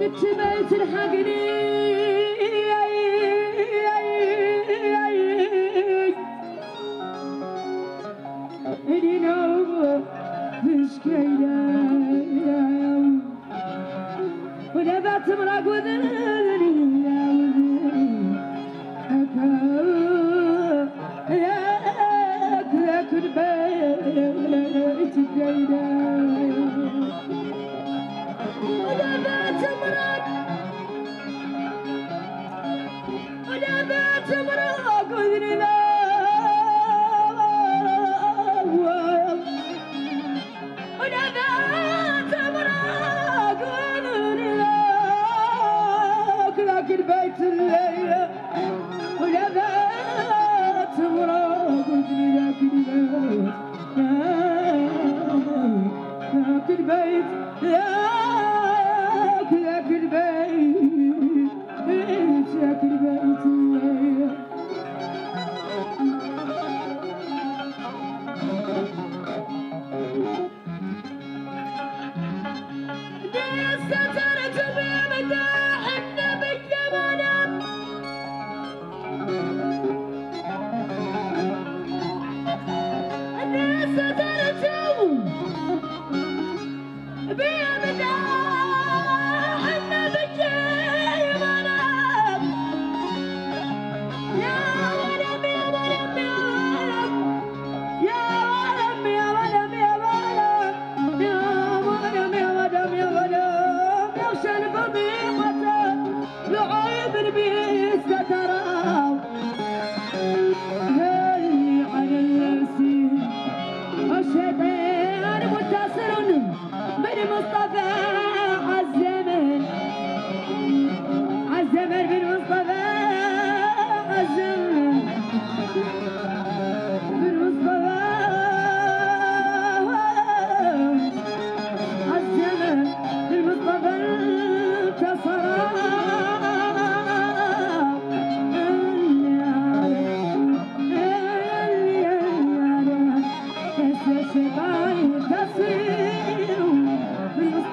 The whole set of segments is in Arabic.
بتبقى تلحقني اني نوم مش كاينه وانا بتمرق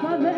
That's it.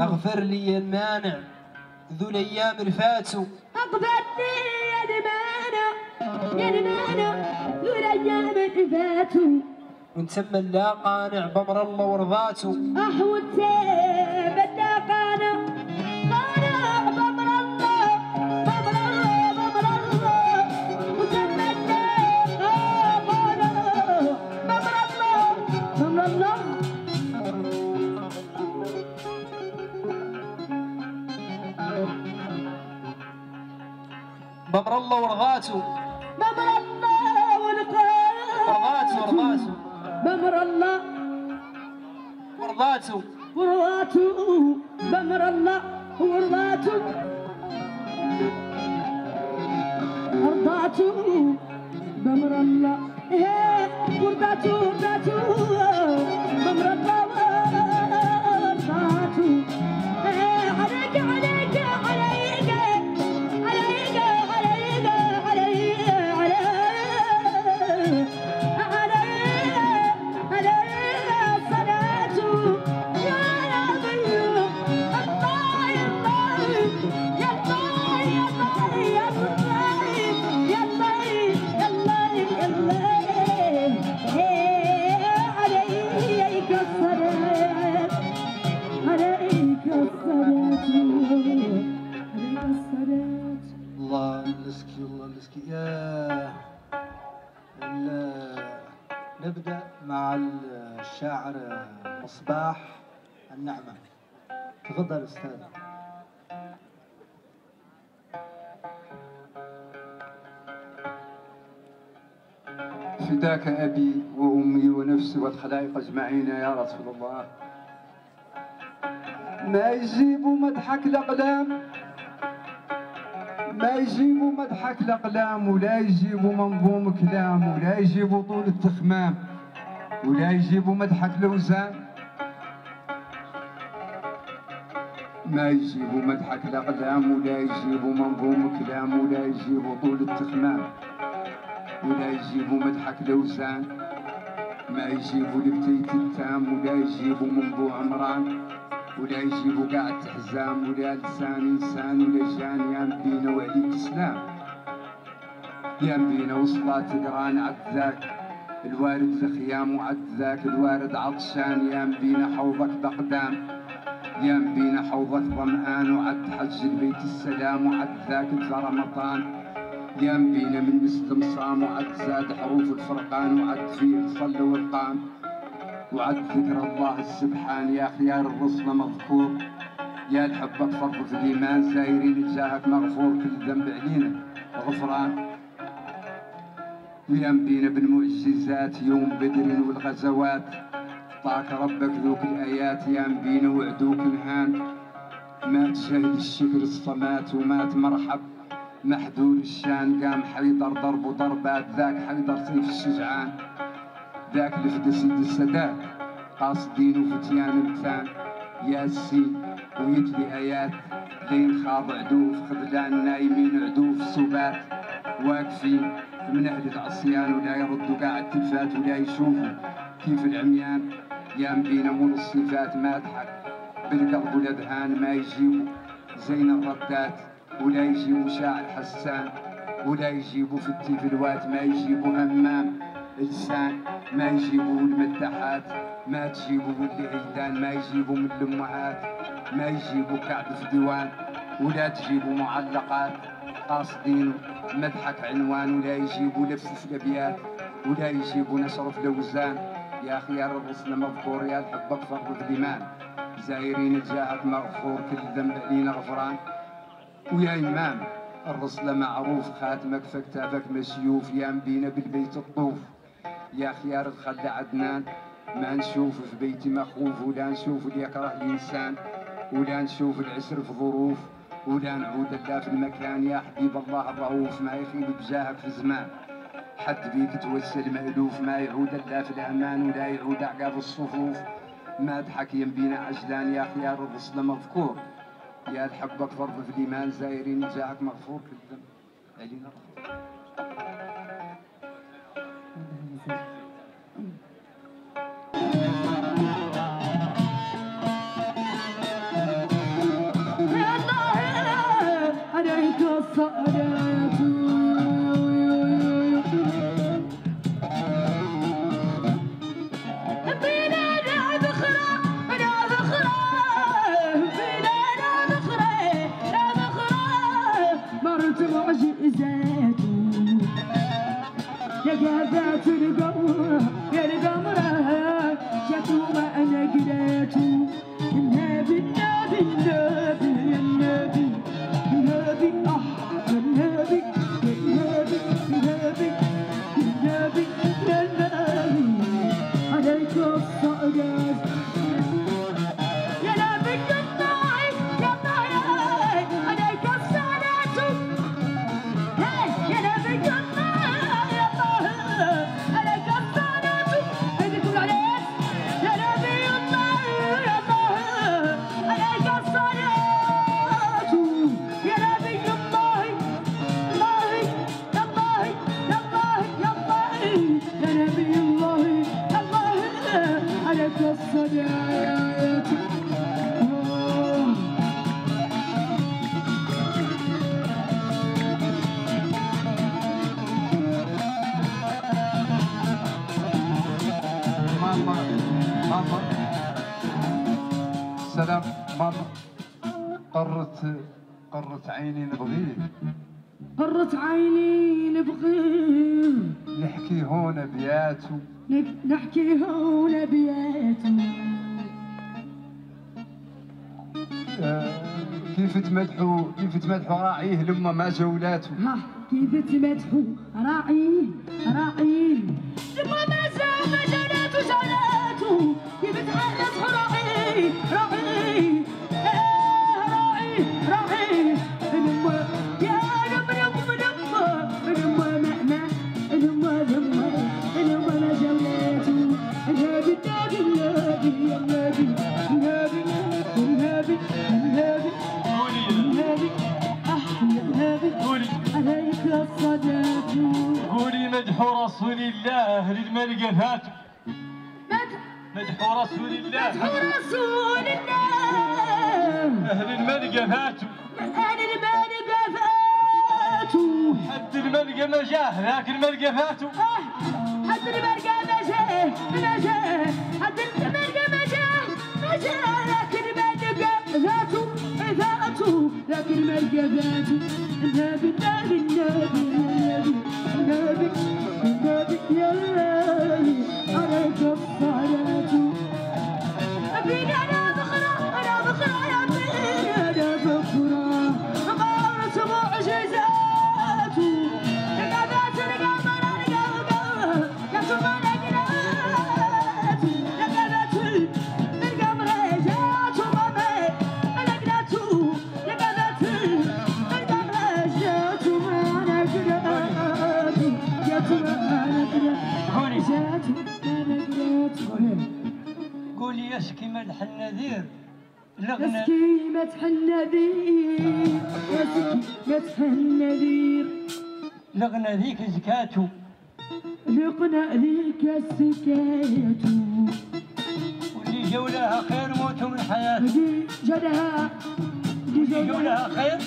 اغفر لي المانع ذو الايام الفاتوا، اغفر لي يا المانع ذو الايام الفاتوا، ونتم لا قانع بامر الله ورضاته، وانتم لا قانع بامر الله بمر الله ورضاته، بمر الله ورضاته، ورضاته بمر الله ورضاته، ورضاته بمر الله ورضاته، ورضاته بمر الله ورضاته، ورضاته بمر الله ورضاته. نبدأ مع الشاعر مصباح النعمة. تفضل أستاذ. فداك أبي وأمي ونفسي والخلائق أجمعين يا رسول الله. ما يجيبوا مضحك الأقلام، ما يجيبوا مضحك الأقلام، ولا يجيبوا منظوم كلام، ولا يجيبوا طول التخمام، ولا يجيبوا مضحك الأوزان. ما يجيبوا مضحك الأقلام، ولا يجيبوا منظوم كلام، ولا يجيبوا طول التخمام، ولا يجيبوا مضحك الأوزان. ما يجيبوا البتيت التام، ولا يجيبوا منبوع عمران، ولا يجيبوا كاع التحزام، ولا لسان انسان، ولا جان يا مدينه وعليك السلام، يا مدينه وصلات قران عد ذاك الوارد الخيام، وعد ذاك الوارد عطشان، يا مدينه حوضك بقدام، يا مدينه حوضك ظمآن، وعد حج البيت السلام، وعد ذاك رمضان، يا مدينه من مستمصام، وعد زاد حروف الفرقان، وعد فيه صلى والقام، وعد ذكر الله السبحان، يا خيار الرسل مذكور، يا لحبك فقط الإيمان، زايرين جاهك مغفور، كل ذنب علينا غفران، ويا مدينة بالمعجزات يوم بدر والغزوات، طاك ربك ذوك الآيات، يا مدينة وعدوك نهان، مات شهد الشكر الصمات، ومات مرحب محذور الشان، قام حيدر ضرب وضربات، ذاك حيدر سيف الشجعان، ذاك لفد سيد السادات قاصدين وفتيان امتان، ياسين ويتلي ايات، لين خاض عدوف خذلان، نايمين عدوف صبات، واقفين من اهل العصيان، ولا يردوا كاع التلفات، ولا يشوفوا كيف العميان، يا مدينه مول الصفات، ما تضحك بالقلب والاذهان، ما يجيبوا زين الردات، ولا يجيبوا شاعر حسان، ولا يجيبوا في التيفلوات، ما يجيبوا همام لسان، ما يجيبوا المدحات، ما تجيبوا العيدان، ما يجيبوا من الامهات، ما يجيبوا كعب في ديوان، ولا تجيبوا معلقات قاصدين مدحك عنوان، ولا يجيبوا لبس الابيات، ولا يجيبوا نشر في الاوزان، يا خيار الرسل مذكور، يا لحبك فقد الايمان، زايرين جاءك مغفور، كل ذنب علينا غفران، ويا امام الرسل معروف، خاتمك فكتابك مشيوف، يا مدينه بالبيت الطوف، يا خيار الخل عدنان، ما نشوف في بيتي مخوف، ولا نشوف اللي يكره الانسان، ولا نشوف العسر في ظروف، ولا نعود لا في المكان. يا حبيب الله الرؤوف، ما يخيب بجاهك في زمان، حد بيك توسل مألوف، ما يعود لا في الامان، ولا يعود اعقاب الصفوف. ما تحك ينبينا عجلان يا خيار الرسل مذكور، يا الحبك فرض في الايمان زائرين جاهك مغفور في الذنب علينا. سلام ماما، قرت عيني نبغيه، قرت عيني نبغيه، نحكي هون بياتو، نحكي هون بياتو. كيف تمدحوا راعيه لما ما جولاته، كيف تمدحوا راعيه لما ما جولاته، كيف تمدحوا راعي لما يا مدح رسول الله للملقى فاتو، مدح رسول الله، مدح رسول الله، أهل الملقى فاتو، أهل الملقى فاتو، حد الملقى ما جاه لكن الملقى فاتو، حد الملقى ما جاه حد الملقى ما جاه لكن الملقى فاتو لكن الملقى فاتو. النبي يا الله عليك الصلاة، أبينا يسكي مدح النذير، يسكي مدح النذير، يسكي مدح النذير، لغنا ذيك زكاتو، لغنا ذيك الزكاتو، واللي جولها خير موتوا من حياتو، اللي جولها خير،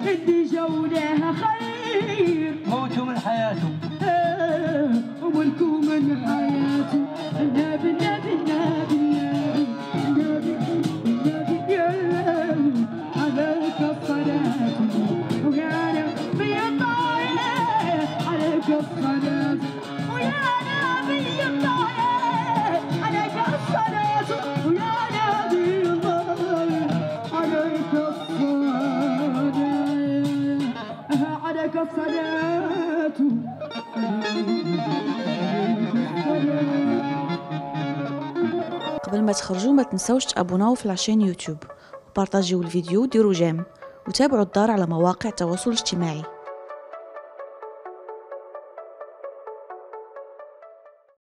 اللي جولها خير موتوا من حياتو، وملكوا من حياتو. النبي يا الله عليك الصلاة، ويا نبي الطاهر عليك الصلاة، ويا نبي الطاهر عليك الصلاة، ويا نبي الطاهر عليك الصلاة، عليك الصلاة. قبل ما تخرجوا ما تنسوش تابوناو في لاشين يوتيوب وبارطاجيو الفيديو وديروا جيم وتابعوا الدار على مواقع التواصل الاجتماعي.